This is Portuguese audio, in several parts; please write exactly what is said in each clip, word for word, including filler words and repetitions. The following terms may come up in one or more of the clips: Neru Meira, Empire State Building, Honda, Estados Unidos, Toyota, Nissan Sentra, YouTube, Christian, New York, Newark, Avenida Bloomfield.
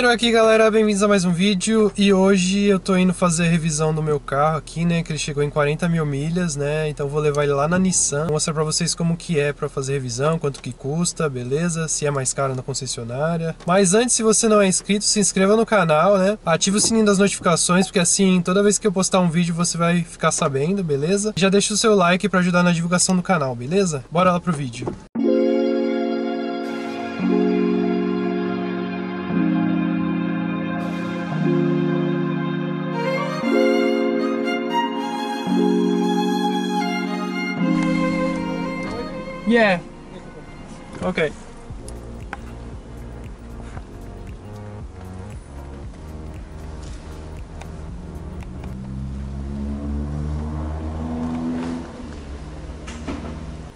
Newark aqui, galera, bem-vindos a mais um vídeo. E hoje eu tô indo fazer a revisão do meu carro aqui, né, que ele chegou em quarenta mil milhas, né, então vou levar ele lá na Nissan, vou mostrar pra vocês como que é pra fazer revisão, quanto que custa, beleza, se é mais caro na concessionária. Mas antes, se você não é inscrito, se inscreva no canal, né, ativa o sininho das notificações, porque assim, toda vez que eu postar um vídeo você vai ficar sabendo, beleza? Já deixa o seu like pra ajudar na divulgação do canal, beleza? Bora lá pro vídeo. Yeah. Okay.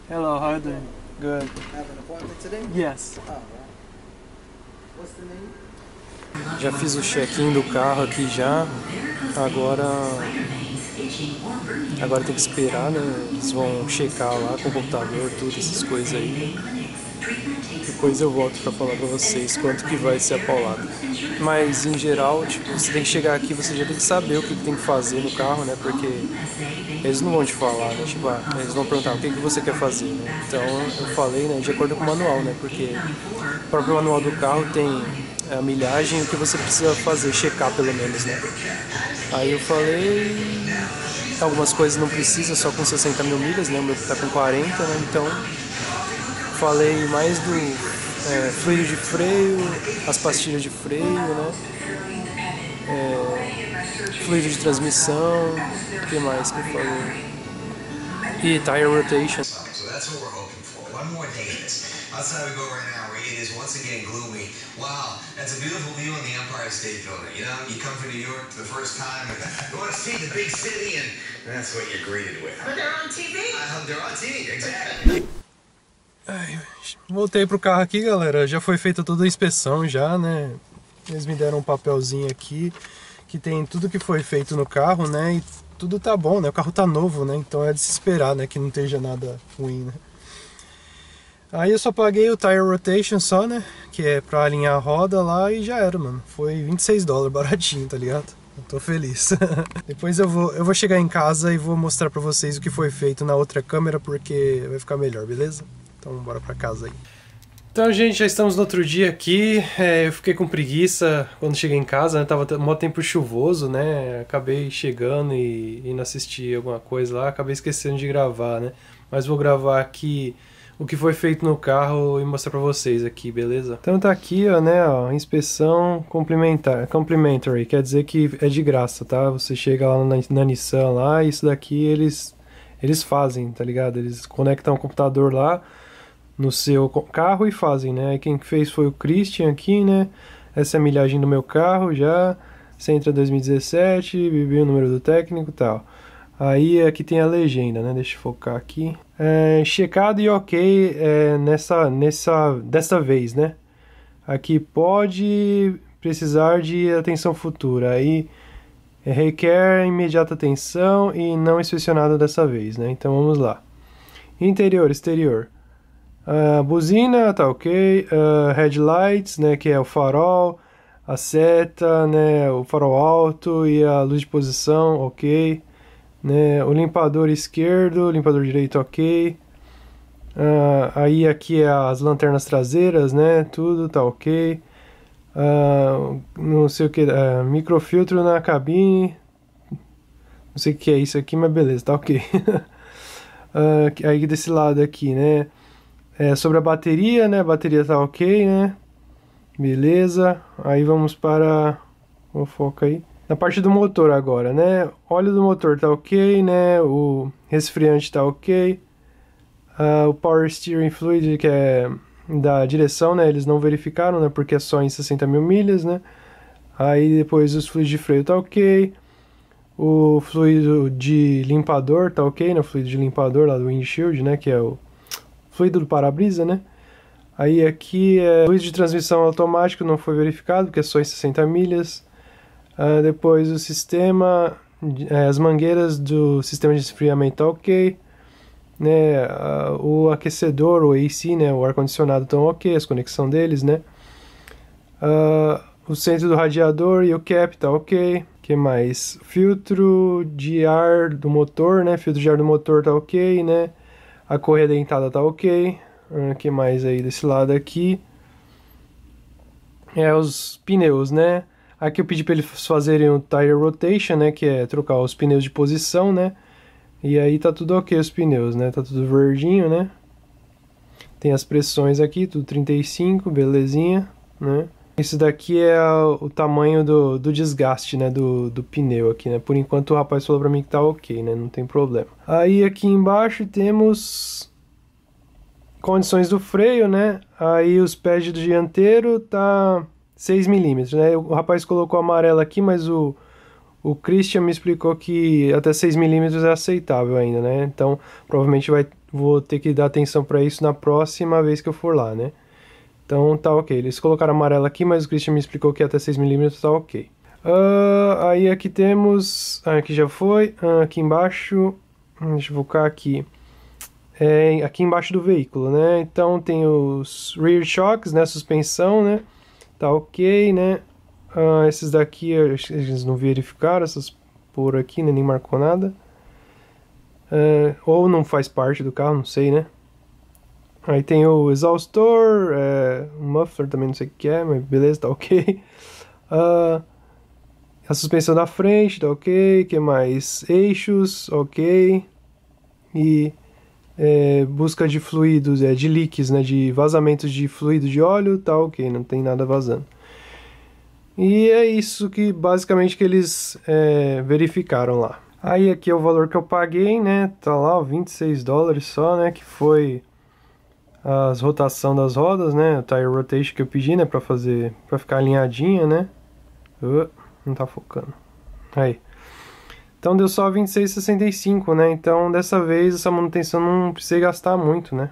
Hello, how are you doing? Good. Have an appointment today? Yes. Oh, right. What's the name? Já fiz o check-in do carro aqui já. Agora Agora tem que esperar, né? Eles vão checar lá com o computador, tudo, essas coisas aí, né? Depois eu volto pra falar pra vocês quanto que vai ser a paulada. Mas em geral, tipo, você tem que chegar aqui, você já tem que saber o que tem que fazer no carro, né? Porque eles não vão te falar, né? Tipo, ah, eles vão perguntar o que, que você quer fazer, né? Então eu falei, né, de acordo com o manual, né? Porque o próprio manual do carro tem a milhagem, o que você precisa fazer, checar pelo menos, né? Aí eu falei, algumas coisas não precisa, só com sessenta mil milhas, né? O meu tá com quarenta, né? Então falei mais do é, fluido de freio, as pastilhas de freio, né? É, fluido de transmissão, o que mais que eu falei? E tire rotation. One more day in this. Outside we go right now, where it is once again gloomy. Wow, that's a beautiful view on the Empire State Building. You know, you come to New York for the first time and you want to see the big city, and that's what you're greeted with. But they're on T V. Uh, they're on T V, exactly. Ai, voltei pro carro aqui, galera. Já foi feita toda a inspeção já, né? Eles me deram um papelzinho aqui que tem tudo que foi feito no carro, né? E tudo tá bom, né? O carro tá novo, né? Então é de se esperar, né, que não esteja nada ruim, né? Aí eu só paguei o tire rotation só, né, que é pra alinhar a roda lá, e já era, mano. Foi vinte e seis dólares, baratinho, tá ligado? Eu tô feliz. Depois eu vou, eu vou chegar em casa e vou mostrar pra vocês o que foi feito na outra câmera, porque vai ficar melhor, beleza? Então bora pra casa aí. Então, gente, já estamos no outro dia aqui. É, eu fiquei com preguiça quando cheguei em casa, né? Tava mó tempo chuvoso, né? Acabei chegando e indo assistir alguma coisa lá, acabei esquecendo de gravar, né? Mas vou gravar aqui o que foi feito no carro e mostrar pra vocês aqui, beleza? Então tá aqui, ó, né, ó, inspeção complementar, complimentary, quer dizer que é de graça, tá? Você chega lá na, na Nissan lá, e isso daqui eles, eles fazem, tá ligado? Eles conectam o computador lá no seu carro e fazem, né? Aí quem fez foi o Christian aqui, né? Essa é a milhagem do meu carro já, Centra dois mil e dezessete, vivi o número do técnico e tal. Aí aqui tem a legenda, né? Deixa eu focar aqui. É, checado e ok é, nessa, nessa, dessa vez, né? Aqui pode precisar de atenção futura. Aí é, requer imediata atenção e não inspecionado dessa vez, né? Então vamos lá. Interior, exterior. Uh, buzina, tá ok. Uh, headlights, né? Que é o farol, a seta, né? O farol alto e a luz de posição, ok. Né, o limpador esquerdo, limpador direito, ok. Uh, aí aqui é as lanternas traseiras, né? Tudo tá ok. Uh, não sei o que, uh, microfiltro na cabine. Não sei o que é isso aqui, mas beleza, tá ok. uh, aí desse lado aqui, né? É sobre a bateria, né? A bateria tá ok, né? Beleza. Aí vamos para o foco aí. Na parte do motor agora, né? Óleo do motor tá ok, né? O resfriante tá ok. Uh, o Power Steering Fluid, que é da direção, né? Eles não verificaram, né? Porque é só em sessenta mil milhas, né? Aí depois os fluidos de freio tá ok. O fluido de limpador tá ok, né? O fluido de limpador lá do windshield, né? Que é o fluido do para-brisa, né? Aí aqui é o fluido de transmissão automático, não foi verificado, porque é só em sessenta milhas. Uh, depois o sistema, as mangueiras do sistema de esfriamento tá ok, né? Uh, o aquecedor, o A C, né? O ar-condicionado estão ok, as conexões deles, né? Uh, o centro do radiador e o cap, tá ok. Que mais? Filtro de ar do motor, né? Filtro de ar do motor tá ok, né? A correia dentada tá ok. O que mais aí desse lado aqui? É os pneus, né? Aqui eu pedi para eles fazerem o tire rotation, né? Que é trocar os pneus de posição, né? E aí tá tudo ok os pneus, né? Tá tudo verdinho, né? Tem as pressões aqui, tudo trinta e cinco, belezinha, né? Isso daqui é o tamanho do, do desgaste, né, do, do pneu aqui, né? Por enquanto o rapaz falou pra mim que tá ok, né? Não tem problema. Aí aqui embaixo temos condições do freio, né? Aí os pés do dianteiro tá seis milímetros, né? O rapaz colocou amarelo aqui, mas o, o Christian me explicou que até seis milímetros é aceitável ainda, né? Então provavelmente vai, vou ter que dar atenção pra isso na próxima vez que eu for lá, né? Então tá ok, eles colocaram amarelo aqui, mas o Christian me explicou que até seis milímetros tá ok. Uh, aí aqui temos, aqui já foi, aqui embaixo, deixa eu focar aqui, é, aqui embaixo do veículo, né? Então tem os rear shocks, né, suspensão, né, tá ok, né? Uh, esses daqui eles não verificaram, essas por aqui, né, nem marcou nada. Uh, ou não faz parte do carro, não sei, né? Aí tem o exaustor, é, muffler também não sei o que é, mas beleza, tá ok. Uh, a suspensão da frente, tá ok. Que mais? Eixos, ok. E é, busca de fluidos, é, de leaks, né, de vazamentos de fluido de óleo, tá ok, não tem nada vazando. E é isso que basicamente que eles é, verificaram lá. Aí aqui é o valor que eu paguei, né, tá lá, vinte e seis dólares só, né, que foi... as rotação das rodas, né, o tire rotation que eu pedi, né, pra fazer, pra ficar alinhadinha, né, uh, não tá focando, aí, então deu só vinte e seis reais e sessenta e cinco centavos, né, então dessa vez essa manutenção não precisei gastar muito, né,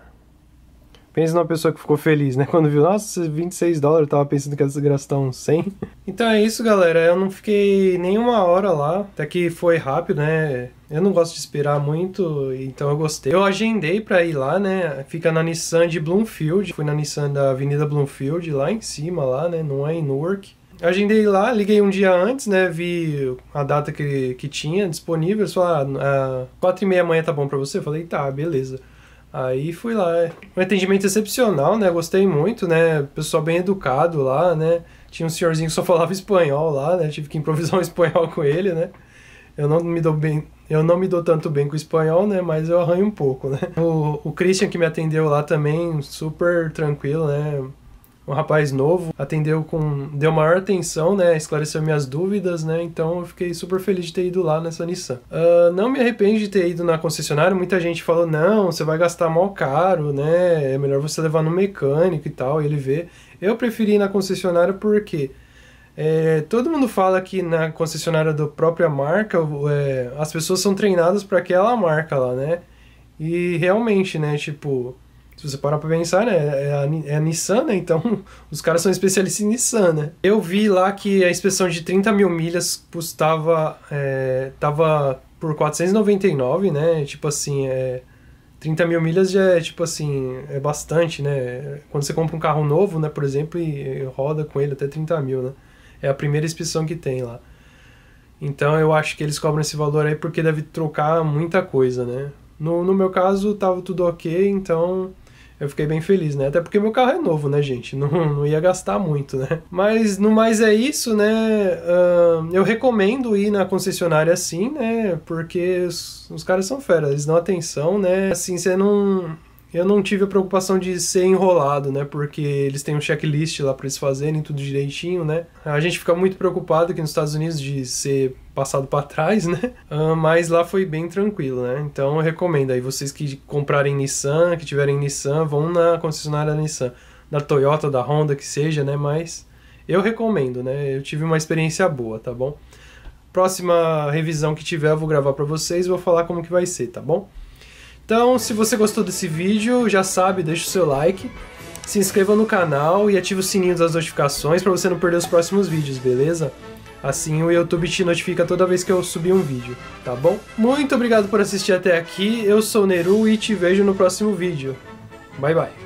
pensa numa pessoa que ficou feliz, né, quando viu, nossa, vinte e seis dólares, eu tava pensando que ia gastar uns cem, então é isso, galera, eu não fiquei nenhuma hora lá, até que foi rápido, né, eu não gosto de esperar muito, então eu gostei. Eu agendei pra ir lá, né? Fica na Nissan de Bloomfield. Fui na Nissan da Avenida Bloomfield, lá em cima, lá, né? Não é em Newark. Eu agendei lá, liguei um dia antes, né? Vi a data que, que tinha disponível. Só ah, quatro e meia amanhã tá bom pra você? Eu falei, tá, beleza. Aí fui lá. Um atendimento excepcional, né? Gostei muito, né? Pessoal bem educado lá, né? Tinha um senhorzinho que só falava espanhol lá, né? Tive que improvisar um espanhol com ele, né? Eu não me dou bem... Eu não me dou tanto bem com o espanhol, né, mas eu arranho um pouco, né. O, o Christian que me atendeu lá também, super tranquilo, né, um rapaz novo, atendeu com... deu maior atenção, né, esclareceu minhas dúvidas, né, então eu fiquei super feliz de ter ido lá nessa Nissan. Uh, não me arrependo de ter ido na concessionária, muita gente falou, não, você vai gastar mal caro, né, é melhor você levar no mecânico e tal, e ele vê. Eu preferi ir na concessionária porque... É, todo mundo fala que na concessionária da própria marca é, as pessoas são treinadas para aquela marca lá, né? E realmente, né? Tipo, se você parar para pensar, né? É a, é a Nissan, né? Então os caras são especialistas em Nissan, né? Eu vi lá que a inspeção de trinta mil milhas custava é, tava por quatrocentos e noventa e nove, né? Tipo assim, é, trinta mil milhas já é tipo assim, é bastante, né? Quando você compra um carro novo, né? Por exemplo, e, e roda com ele até trinta mil, né? É a primeira inspeção que tem lá. Então eu acho que eles cobram esse valor aí porque deve trocar muita coisa, né? No, no meu caso tava tudo ok, então eu fiquei bem feliz, né? Até porque meu carro é novo, né, gente? Não, não ia gastar muito, né? Mas no mais é isso, né? Uh, eu recomendo ir na concessionária assim, né? Porque os, os caras são fera, eles dão atenção, né? Assim, você não... Eu não tive a preocupação de ser enrolado, né? Porque eles têm um checklist lá pra eles fazerem tudo direitinho, né? A gente fica muito preocupado aqui nos Estados Unidos de ser passado pra trás, né? Uh, mas lá foi bem tranquilo, né? Então eu recomendo aí, vocês que comprarem Nissan, que tiverem Nissan, vão na concessionária da Nissan. Da Toyota, da Honda, que seja, né? Mas eu recomendo, né? Eu tive uma experiência boa, tá bom? Próxima revisão que tiver eu vou gravar pra vocês e vou falar como que vai ser, tá bom? Então, se você gostou desse vídeo, já sabe, deixa o seu like, se inscreva no canal e ative o sininho das notificações para você não perder os próximos vídeos, beleza? Assim o YouTube te notifica toda vez que eu subir um vídeo, tá bom? Muito obrigado por assistir até aqui, eu sou o Neru e te vejo no próximo vídeo. Bye, bye!